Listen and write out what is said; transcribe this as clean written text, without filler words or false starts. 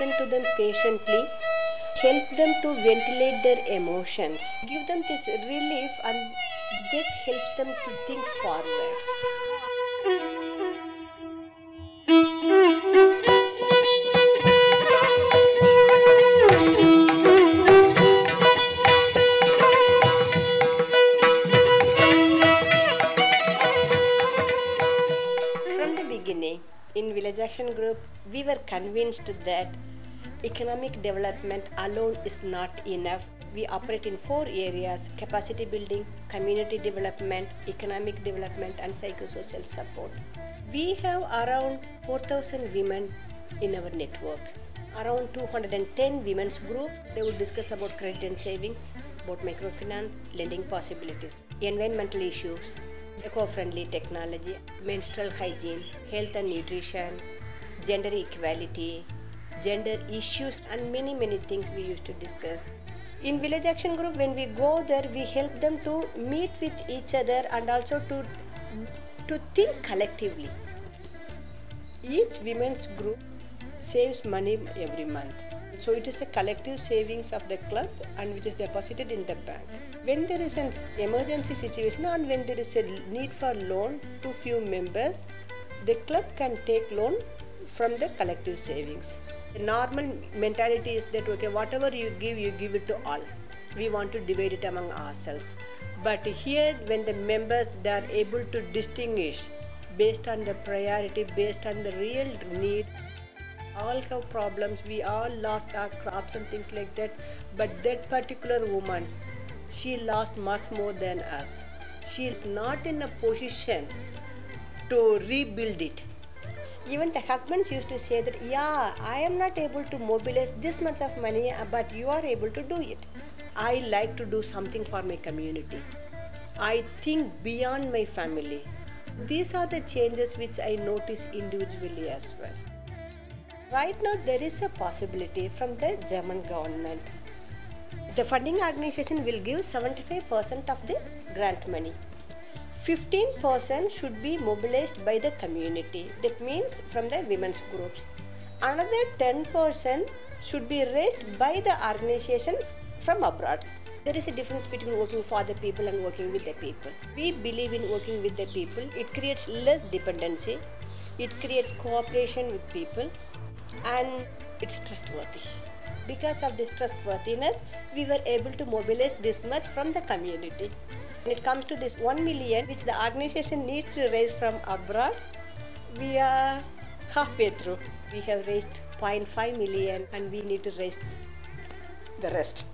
listen to them patiently, help them to ventilate their emotions, give them this relief, and that helps them to think forward. From the beginning, in Village Action Group, we were convinced that economic development alone is not enough. We operate in four areas: capacity building, community development, economic development, and psychosocial support. We have around 4,000 women in our network, around 210 women's group. They would discuss about credit and savings, about microfinance, lending possibilities, environmental issues, eco-friendly technology, menstrual hygiene, health and nutrition, gender equality, gender issues, and many things we used to discuss. In Village Action Group, when we go there, we help them to meet with each other and also to think collectively. Each women's group saves money every month. So it is a collective savings of the club and which is deposited in the bank. When there is an emergency situation and when there is a need for loan to few members, the club can take loan from the collective savings. The normal mentality is that, okay, whatever you give it to all. We want to divide it among ourselves. But here, when the members, they are able to distinguish based on the priority, based on the real need. All have problems, we all lost our crops and things like that. But that particular woman, she lost much more than us. She is not in a position to rebuild it. Even the husbands used to say that, yeah, I am not able to mobilize this much of money, but you are able to do it. I like to do something for my community. I think beyond my family. These are the changes which I notice individually as well. Right now, there is a possibility from the German government. The funding organization will give 75% of the grant money. 15% should be mobilized by the community, that means from the women's groups. Another 10% should be raised by the organization from abroad. There is a difference between working for the people and working with the people. We believe in working with the people. It creates less dependency, it creates cooperation with people, and it's trustworthy. Because of this trustworthiness, we were able to mobilize this much from the community. When it comes to this 1 million which the organization needs to raise from abroad, we are halfway through. We have raised 0.5 million and we need to raise the rest.